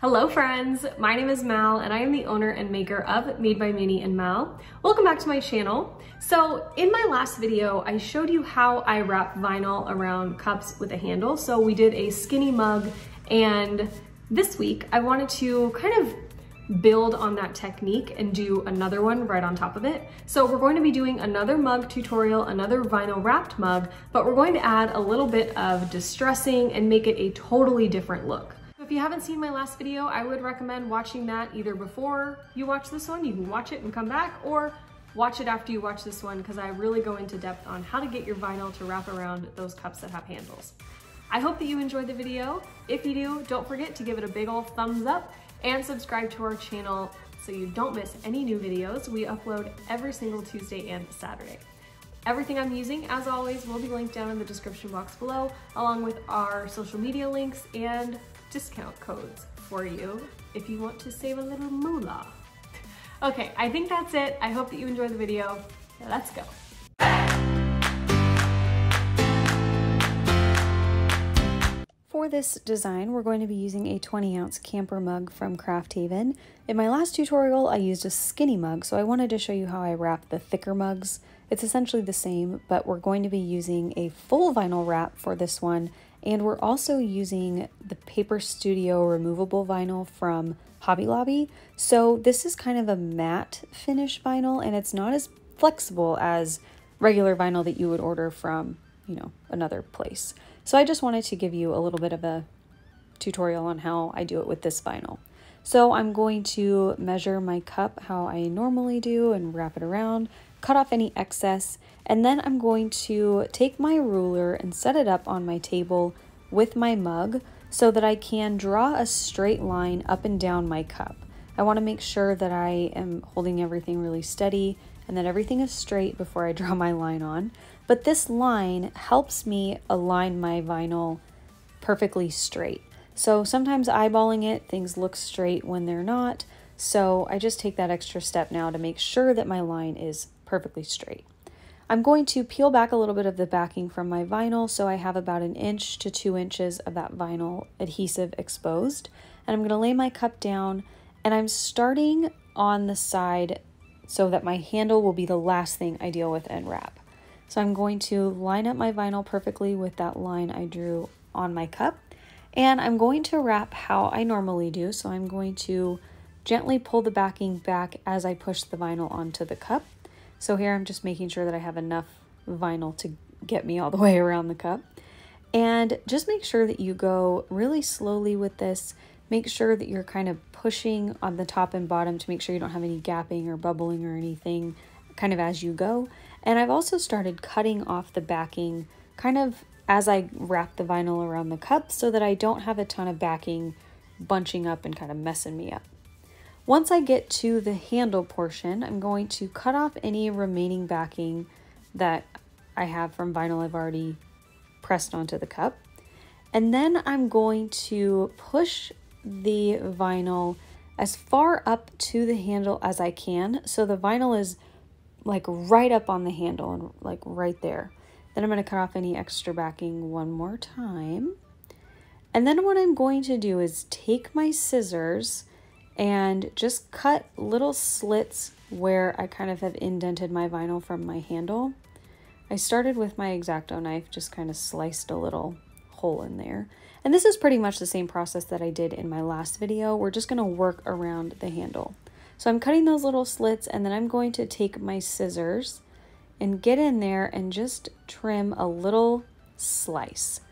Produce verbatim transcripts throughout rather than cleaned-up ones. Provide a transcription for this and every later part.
Hello friends, my name is Mal and I am the owner and maker of Made by Mani and Mal. Welcome back to my channel. So in my last video, I showed you how I wrap vinyl around cups with a handle. So we did a skinny mug, and this week I wanted to kind of build on that technique and do another one right on top of it. So we're going to be doing another mug tutorial, another vinyl wrapped mug, but we're going to add a little bit of distressing and make it a totally different look. If you haven't seen my last video, I would recommend watching that either before you watch this one, you can watch it and come back, or watch it after you watch this one, because I really go into depth on how to get your vinyl to wrap around those cups that have handles. I hope that you enjoyed the video. If you do, don't forget to give it a big ol' thumbs up and subscribe to our channel so you don't miss any new videos. We upload every single Tuesday and Saturday. Everything I'm using, as always, will be linked down in the description box below, along with our social media links and discount codes for you if you want to save a little moolah. Okay, I think that's it. I hope that you enjoyed the video. Let's go. For this design, we're going to be using a twenty ounce camper mug from Craft Haven. In my last tutorial, I used a skinny mug, so I wanted to show you how I wrap the thicker mugs. It's essentially the same, but we're going to be using a full vinyl wrap for this one, and we're also using the Paper Studio removable vinyl from Hobby Lobby. So this is kind of a matte finish vinyl, and it's not as flexible as regular vinyl that you would order from, you know, another place. So I just wanted to give you a little bit of a tutorial on how I do it with this vinyl. So I'm going to measure my cup how I normally do and wrap it around, cut off any excess, and then I'm going to take my ruler and set it up on my table with my mug so that I can draw a straight line up and down my cup. I want to make sure that I am holding everything really steady and that everything is straight before I draw my line on. But this line helps me align my vinyl perfectly straight. So sometimes eyeballing it, things look straight when they're not. So I just take that extra step now to make sure that my line is perfectly straight. I'm going to peel back a little bit of the backing from my vinyl, so I have about an inch to two inches of that vinyl adhesive exposed. And I'm going to lay my cup down, and I'm starting on the side so that my handle will be the last thing I deal with and wrap. So I'm going to line up my vinyl perfectly with that line I drew on my cup, and I'm going to wrap how I normally do. So I'm going to gently pull the backing back as I push the vinyl onto the cup. So here I'm just making sure that I have enough vinyl to get me all the way around the cup. And just make sure that you go really slowly with this. Make sure that you're kind of pushing on the top and bottom to make sure you don't have any gapping or bubbling or anything, kind of as you go. And I've also started cutting off the backing kind of as I wrap the vinyl around the cup so that I don't have a ton of backing bunching up and kind of messing me up. Once I get to the handle portion, I'm going to cut off any remaining backing that I have from vinyl I've already pressed onto the cup. And then I'm going to push the vinyl as far up to the handle as I can. So the vinyl is like right up on the handle and like right there. Then I'm going to cut off any extra backing one more time. And then what I'm going to do is take my scissors and just cut little slits where I kind of have indented my vinyl from my handle. I started with my X-Acto knife, just kind of sliced a little hole in there. And this is pretty much the same process that I did in my last video. We're just gonna work around the handle. So I'm cutting those little slits, and then I'm going to take my scissors and get in there and just trim a little slice.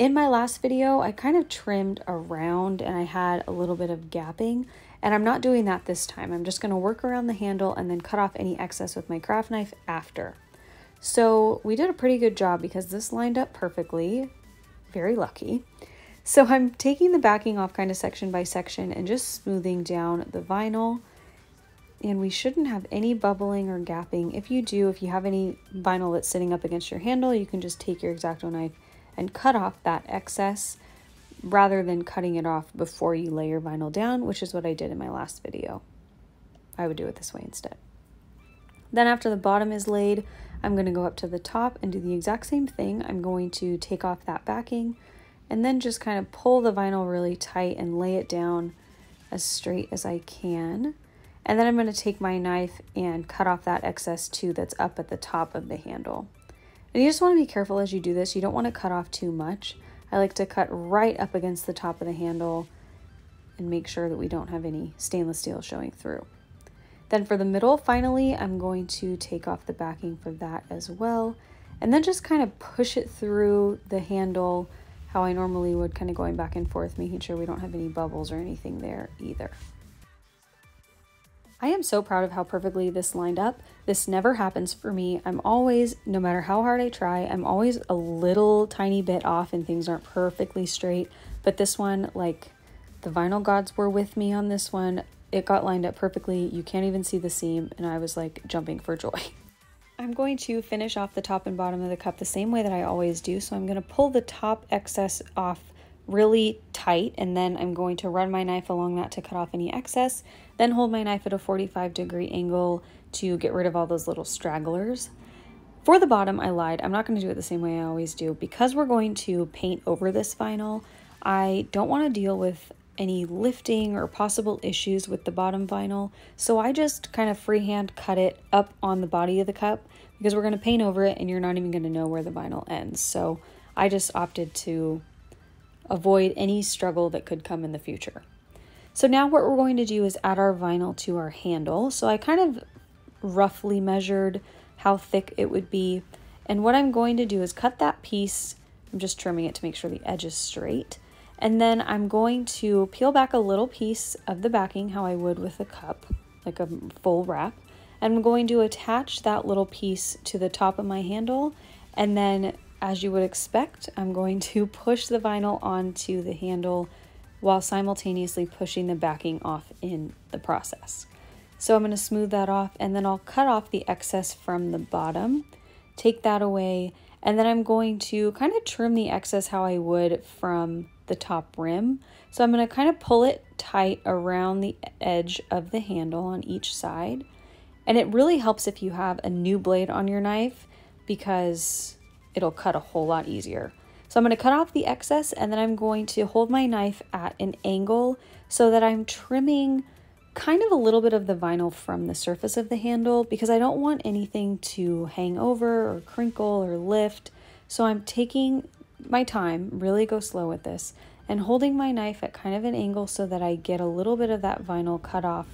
In my last video, I kind of trimmed around and I had a little bit of gapping, and I'm not doing that this time. I'm just gonna work around the handle and then cut off any excess with my craft knife after. So we did a pretty good job because this lined up perfectly, very lucky. So I'm taking the backing off kind of section by section and just smoothing down the vinyl, and we shouldn't have any bubbling or gapping. If you do, if you have any vinyl that's sitting up against your handle, you can just take your X-Acto knife and cut off that excess rather than cutting it off before you lay your vinyl down, which is what I did in my last video. I would do it this way instead. Then after the bottom is laid, I'm going to go up to the top and do the exact same thing. I'm going to take off that backing and then just kind of pull the vinyl really tight and lay it down as straight as I can. And then I'm going to take my knife and cut off that excess too that's up at the top of the handle. And you just want to be careful as you do this. You don't want to cut off too much. I like to cut right up against the top of the handle and make sure that we don't have any stainless steel showing through. Then for the middle, finally, I'm going to take off the backing for that as well. And then just kind of push it through the handle how I normally would, kind of going back and forth, making sure we don't have any bubbles or anything there either. I am so proud of how perfectly this lined up. This never happens for me. I'm always, no matter how hard I try, I'm always a little tiny bit off and things aren't perfectly straight. But this one, like, the vinyl gods were with me on this one. It got lined up perfectly. You can't even see the seam, and I was like jumping for joy. I'm going to finish off the top and bottom of the cup the same way that I always do. So I'm going to pull the top excess off really tight, and then I'm going to run my knife along that to cut off any excess, then hold my knife at a forty-five degree angle to get rid of all those little stragglers. For the bottom, I lied. I'm not going to do it the same way I always do. Because we're going to paint over this vinyl, I don't want to deal with any lifting or possible issues with the bottom vinyl, so I just kind of freehand cut it up on the body of the cup because we're going to paint over it and you're not even going to know where the vinyl ends. So I just opted to avoid any struggle that could come in the future. So now what we're going to do is add our vinyl to our handle. So I kind of roughly measured how thick it would be. And what I'm going to do is cut that piece. I'm just trimming it to make sure the edge is straight. And then I'm going to peel back a little piece of the backing how I would with a cup, like a full wrap. And I'm going to attach that little piece to the top of my handle, and then, as you would expect, I'm going to push the vinyl onto the handle while simultaneously pushing the backing off in the process. So I'm going to smooth that off, and then I'll cut off the excess from the bottom, take that away, and then I'm going to kind of trim the excess how I would from the top rim. So I'm going to kind of pull it tight around the edge of the handle on each side. And it really helps if you have a new blade on your knife, because it'll cut a whole lot easier. So I'm going to cut off the excess, and then I'm going to hold my knife at an angle so that I'm trimming kind of a little bit of the vinyl from the surface of the handle, because I don't want anything to hang over or crinkle or lift. So I'm taking my time, really go slow with this, and holding my knife at kind of an angle so that I get a little bit of that vinyl cut off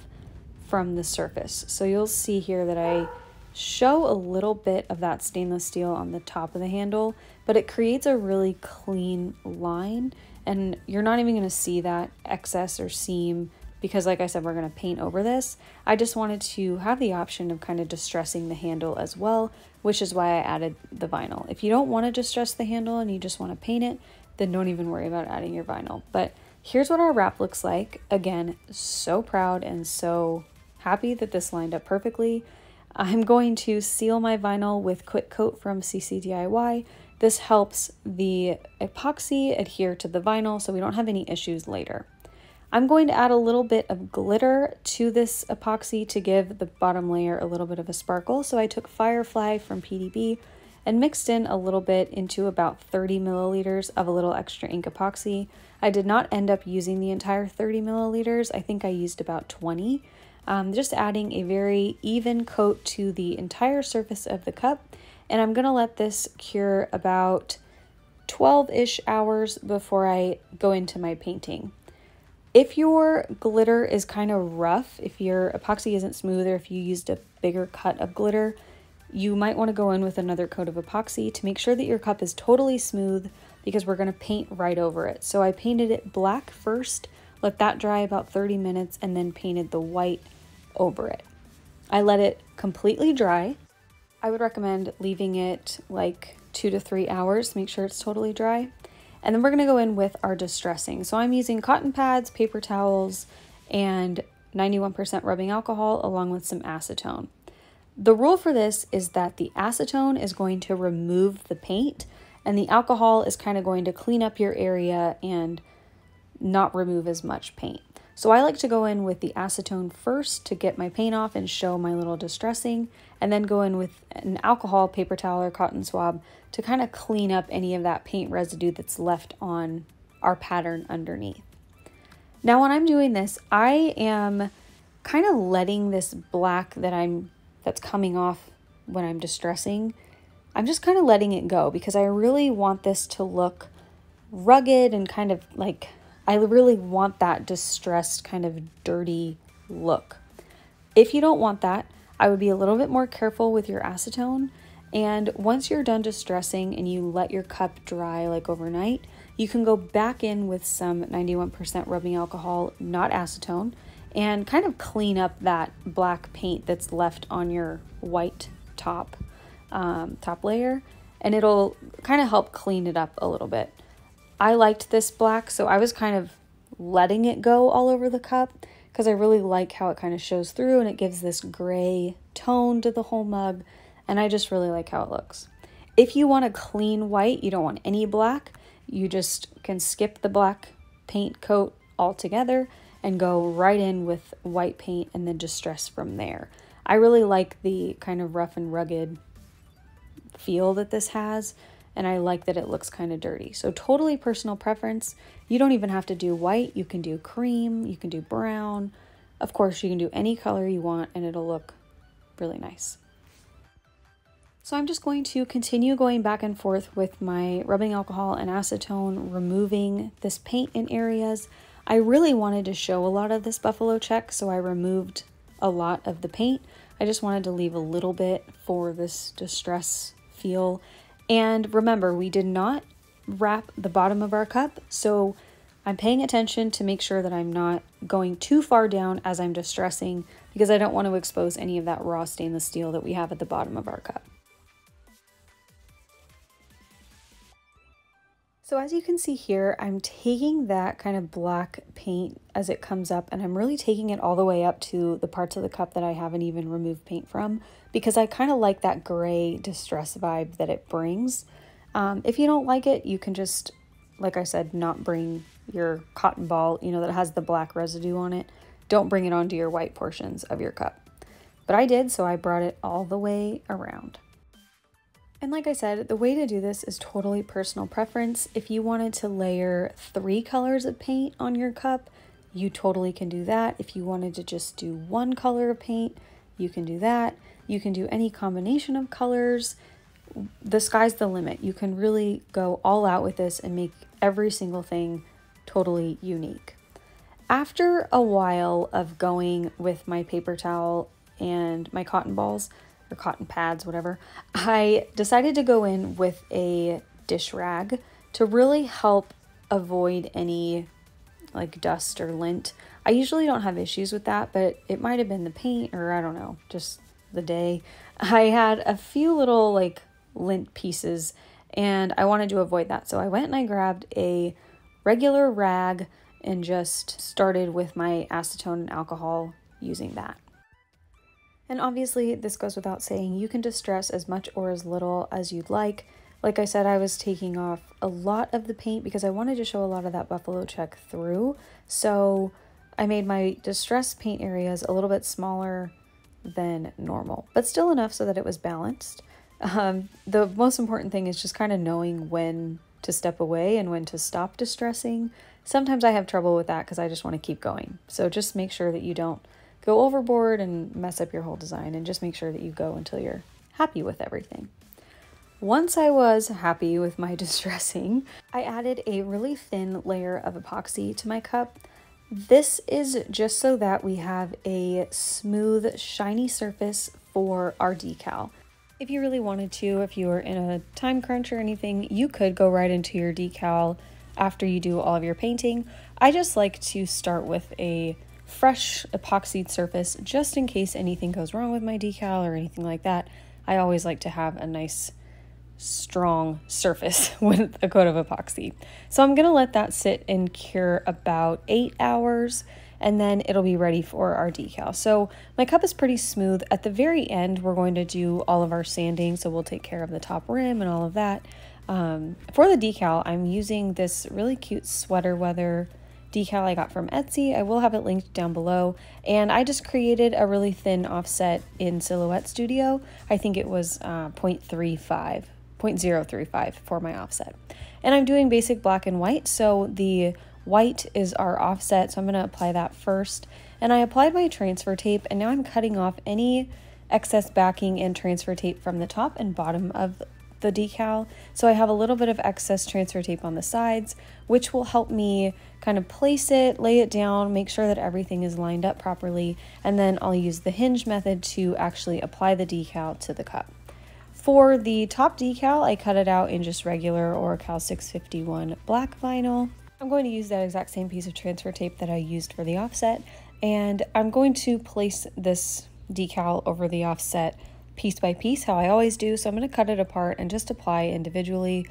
from the surface. So you'll see here that I show a little bit of that stainless steel on the top of the handle, but it creates a really clean line, and you're not even going to see that excess or seam because, like I said, we're going to paint over this. I just wanted to have the option of kind of distressing the handle as well, which is why I added the vinyl. If you don't want to distress the handle and you just want to paint it, then don't even worry about adding your vinyl. But here's what our wrap looks like. Again, so proud and so happy that this lined up perfectly. I'm going to seal my vinyl with Quick Coat from C C D I Y. This helps the epoxy adhere to the vinyl so we don't have any issues later. I'm going to add a little bit of glitter to this epoxy to give the bottom layer a little bit of a sparkle. So I took Firefly from P D B and mixed in a little bit into about thirty milliliters of A Little Extra Ink epoxy. I did not end up using the entire thirty milliliters. I think I used about twenty. Um, just adding a very even coat to the entire surface of the cup, and I'm going to let this cure about twelve-ish hours before I go into my painting. If your glitter is kind of rough, if your epoxy isn't smooth, or if you used a bigger cut of glitter, you might want to go in with another coat of epoxy to make sure that your cup is totally smooth, because we're going to paint right over it. So I painted it black first, let that dry about thirty minutes, and then painted the white over it. I let it completely dry. I would recommend leaving it like two to three hours to make sure it's totally dry. And then we're gonna go in with our distressing. So I'm using cotton pads, paper towels, and ninety-one percent rubbing alcohol along with some acetone. The rule for this is that the acetone is going to remove the paint and the alcohol is kind of going to clean up your area and not remove as much paint. So I like to go in with the acetone first to get my paint off and show my little distressing, and then go in with an alcohol, paper towel, or cotton swab to kind of clean up any of that paint residue that's left on our pattern underneath. Now when I'm doing this, I am kind of letting this black that I'm that's coming off when I'm distressing, I'm just kind of letting it go, because I really want this to look rugged and kind of like, I really want that distressed kind of dirty look. If you don't want that, I would be a little bit more careful with your acetone. And once you're done distressing and you let your cup dry like overnight, you can go back in with some ninety-one percent rubbing alcohol, not acetone, and kind of clean up that black paint that's left on your white top, um, top layer, and it'll kind of help clean it up a little bit. I liked this black, so I was kind of letting it go all over the cup because I really like how it kind of shows through and it gives this gray tone to the whole mug, and I just really like how it looks. If you want a clean white, you don't want any black, you just can skip the black paint coat altogether and go right in with white paint and then distress from there. I really like the kind of rough and rugged feel that this has, and I like that it looks kind of dirty. So totally personal preference. You don't even have to do white. You can do cream, you can do brown. Of course, you can do any color you want and it'll look really nice. So I'm just going to continue going back and forth with my rubbing alcohol and acetone, removing this paint in areas. I really wanted to show a lot of this buffalo check, so I removed a lot of the paint. I just wanted to leave a little bit for this distress feel. And remember, we did not wrap the bottom of our cup, so I'm paying attention to make sure that I'm not going too far down as I'm distressing, because I don't want to expose any of that raw stainless steel that we have at the bottom of our cup. So as you can see here, I'm taking that kind of black paint as it comes up, and I'm really taking it all the way up to the parts of the cup that I haven't even removed paint from, because I kind of like that gray distress vibe that it brings. Um, if you don't like it, you can just, like I said, not bring your cotton ball, you know, that has the black residue on it. Don't bring it onto your white portions of your cup. But I did, so I brought it all the way around. And like I said, the way to do this is totally personal preference. If you wanted to layer three colors of paint on your cup, you totally can do that. If you wanted to just do one color of paint, you can do that. You can do any combination of colors. The sky's the limit. You can really go all out with this and make every single thing totally unique. After a while of going with my paper towel and my cotton balls, or cotton pads, whatever, I decided to go in with a dish rag to really help avoid any like dust or lint. I usually don't have issues with that, but it might have been the paint, or I don't know, just the day. I had a few little like lint pieces and I wanted to avoid that, so I went and I grabbed a regular rag and just started with my acetone and alcohol using that. And obviously, this goes without saying, you can distress as much or as little as you'd like. Like I said, I was taking off a lot of the paint because I wanted to show a lot of that buffalo check through. So I made my distress paint areas a little bit smaller than normal, but still enough so that it was balanced. Um, the most important thing is just kind of knowing when to step away and when to stop distressing. Sometimes I have trouble with that because I just want to keep going. So just make sure that you don't go overboard and mess up your whole design, and just make sure that you go until you're happy with everything. Once I was happy with my distressing, I added a really thin layer of epoxy to my cup. This is just so that we have a smooth, shiny surface for our decal. If you really wanted to, if you were in a time crunch or anything, you could go right into your decal after you do all of your painting. I just like to start with a fresh epoxied surface just in case anything goes wrong with my decal or anything like that. I always like to have a nice strong surface with a coat of epoxy. So I'm gonna let that sit and cure about eight hours and then it'll be ready for our decal. So my cup is pretty smooth. At the very end, we're going to do all of our sanding, so we'll take care of the top rim and all of that. Um, for the decal, I'm using this really cute sweater weather decal I got from Etsy. I will have it linked down below. And I just created a really thin offset in Silhouette Studio. I think it was uh, zero point three five, zero point zero three five for my offset. And I'm doing basic black and white, so the white is our offset, so I'm going to apply that first. And I applied my transfer tape, and now I'm cutting off any excess backing and transfer tape from the top and bottom of the decal. So I have a little bit of excess transfer tape on the sides, which will help me kind of place it, lay it down, make sure that everything is lined up properly, and then I'll use the hinge method to actually apply the decal to the cup. For the top decal, I cut it out in just regular Oracal six fifty-one black vinyl. I'm going to use that exact same piece of transfer tape that I used for the offset, and I'm going to place this decal over the offset piece by piece, how I always do. So I'm going to cut it apart and just apply individually.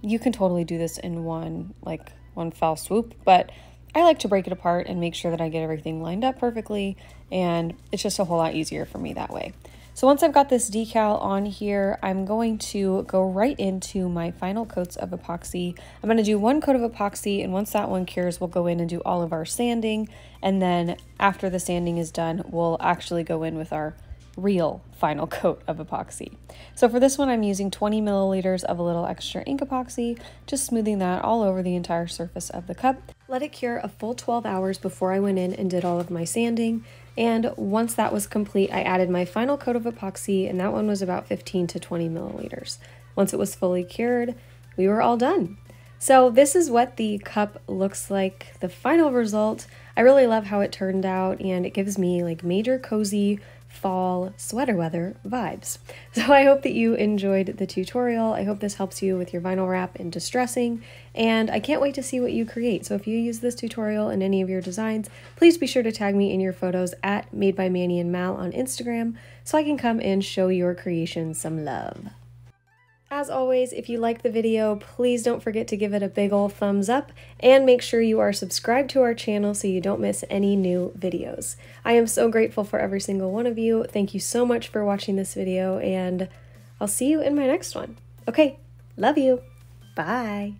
You can totally do this in one, like one fell swoop, but I like to break it apart and make sure that I get everything lined up perfectly, and it's just a whole lot easier for me that way. So once I've got this decal on here, I'm going to go right into my final coats of epoxy. I'm going to do one coat of epoxy, and once that one cures, we'll go in and do all of our sanding, and then after the sanding is done, we'll actually go in with our real final coat of epoxy. So for this one, I'm using twenty milliliters of A Little Extra Ink epoxy, just smoothing that all over the entire surface of the cup. Let it cure a full twelve hours before I went in and did all of my sanding, and once that was complete, I added my final coat of epoxy, and that one was about fifteen to twenty milliliters. Once it was fully cured, we were all done. So this is what the cup looks like, the final result. I really love how it turned out, and it gives me like major cozy fall sweater weather vibes. So I hope that you enjoyed the tutorial. I hope this helps you with your vinyl wrap and distressing, and I can't wait to see what you create. So if you use this tutorial in any of your designs, please be sure to tag me in your photos at Made by Mani and Mal on Instagram so I can come and show your creations some love. As always, if you like the video, please don't forget to give it a big ol' thumbs up, and make sure you are subscribed to our channel so you don't miss any new videos. I am so grateful for every single one of you. Thank you so much for watching this video, and I'll see you in my next one. Okay, love you. Bye.